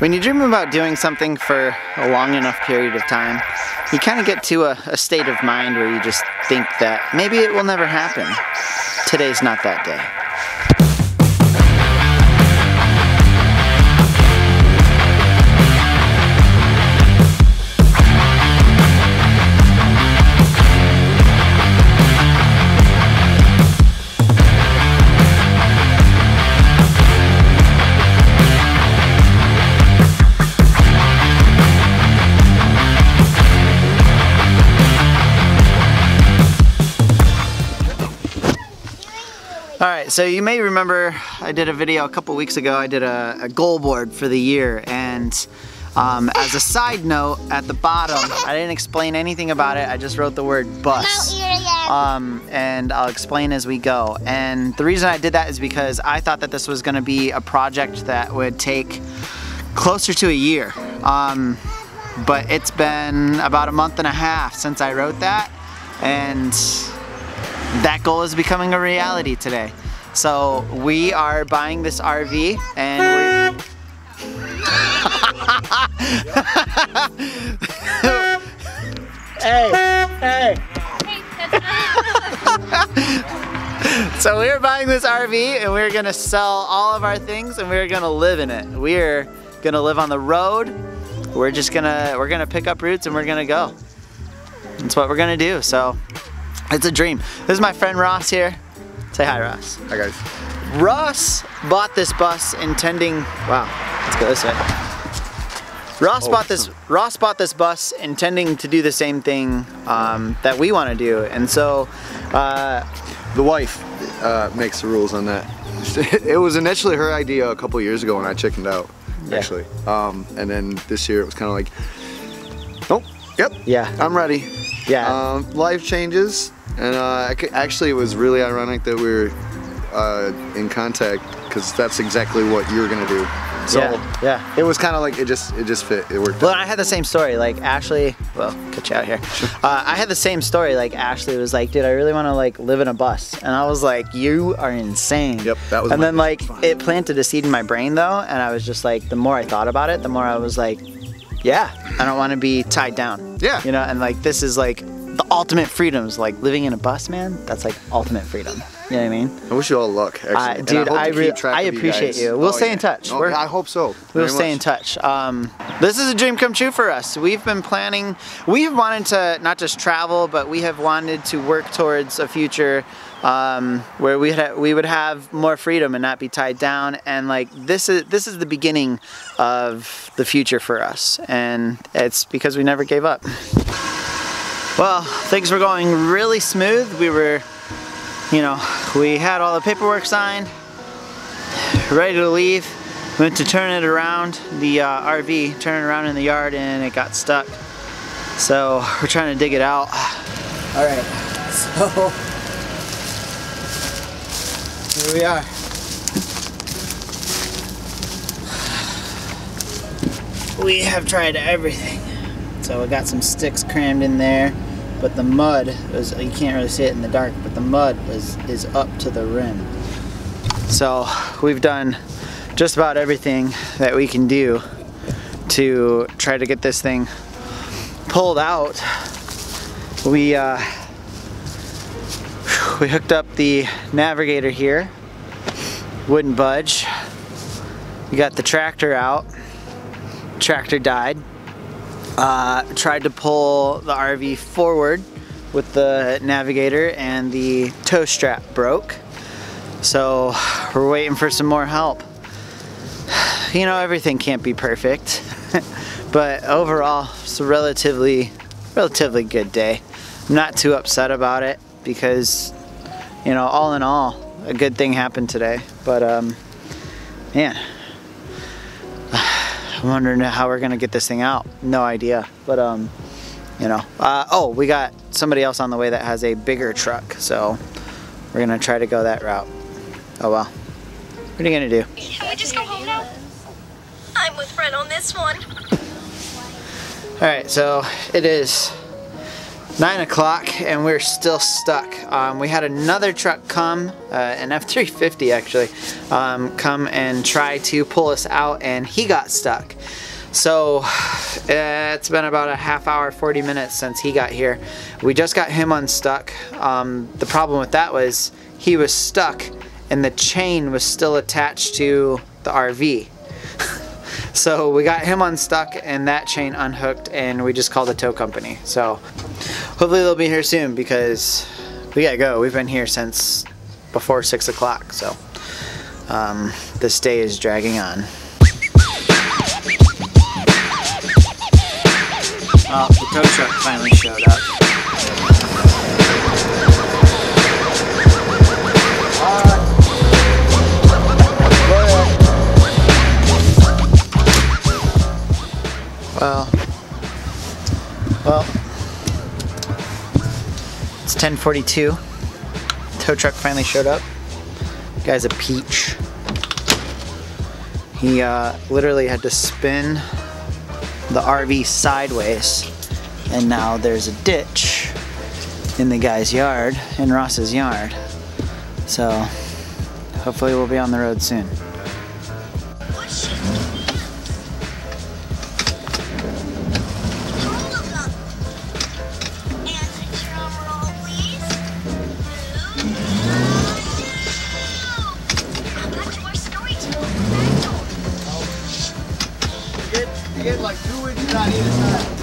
When you dream about doing something for a long enough period of time, you kind of get to a state of mind where you just think that maybe it will never happen. Today's not that day. Alright, so you may remember I did a video a couple weeks ago. I did a goal board for the year, and as a side note, at the bottom I didn't explain anything about it. I just wrote the word bus, and I'll explain as we go. And the reason I did that is because I thought that this was going to be a project that would take closer to a year, but it's been about a month and a half since I wrote that, and that goal is becoming a reality today. So we are buying this RV, and we're... Hey! Hey! So we're buying this RV, and we're gonna sell all of our things, and we're gonna live in it. We're gonna live on the road. We're just gonna, we're gonna pick up roots, and we're gonna go. That's what we're gonna do, so. It's a dream. This is my friend Ross here. Say hi, Ross. Hi, guys. Ross bought this bus intending... Wow, let's go this way. Ross bought this bus intending to do the same thing that we want to do, and so... the wife makes the rules on that. It was initially her idea a couple years ago, and I chickened out, actually. Yeah. And then this year it was kind of like, nope, yep, yeah, I'm ready. Yeah. Life changes. And actually, it was really ironic that we were in contact, because that's exactly what you were gonna do. So yeah. It was kind of like it just fit. It worked. Well, out. I had the same story. Like Ashley, well, cut you out here. I had the same story. Like Ashley was like, "Dude, I really want to like live in a bus," and I was like, "You are insane." Yep, that was. And then like it planted a seed in my brain though, and I was just like, the more I thought about it, the more I was like, yeah, I don't want to be tied down. Yeah. You know, and like this is like. The ultimate freedoms, like living in a bus, man. That's like ultimate freedom. You know what I mean? I wish you all luck, actually. Dude, I appreciate you. We'll stay in touch. No, I hope so. We'll stay in touch. This is a dream come true for us. We've been planning. We have wanted to not just travel, but we have wanted to work towards a future where we would have more freedom and not be tied down. And like this is the beginning of the future for us, and it's because we never gave up. Well, things were going really smooth. We were, you know, we had all the paperwork signed, ready to leave. Went to turn it around, the RV, turn it around in the yard, and it got stuck. So we're trying to dig it out. All right, so here we are. We have tried everything. So I got some sticks crammed in there. But the mud was, you can't really see it in the dark, but the mud is up to the rim. So we've done just about everything that we can do to try to get this thing pulled out. We hooked up the navigator here, wouldn't budge. We got the tractor out, tractor died. Tried to pull the RV forward with the navigator, and the tow strap broke. So we're waiting for some more help. You know, everything can't be perfect, but overall it's a relatively good day. I'm not too upset about it because, you know, all in all, a good thing happened today. But man, I'm wondering how we're gonna get this thing out. No idea, but you know. Oh, we got somebody else on the way that has a bigger truck, so we're gonna try to go that route. Oh well. What are you gonna do? Can we just go home now? I'm with Brent on this one. All right, so it is 9 o'clock and we're still stuck. We had another truck come, an F-350 actually, come and try to pull us out, and he got stuck. So it's been about a half hour, 40 minutes since he got here. We just got him unstuck. The problem with that was he was stuck and the chain was still attached to the RV. So we got him unstuck and that chain unhooked, and we just called the tow company. So hopefully they'll be here soon because we gotta go. We've been here since before 6 o'clock, so this day is dragging on. Oh, the tow truck finally showed up. Well, it's 10:42. Tow truck finally showed up. The guy's a peach. He literally had to spin the RV sideways, and now there's a ditch in the guy's yard, in Ross's yard. So hopefully we'll be on the road soon. Like 2 inches on either side.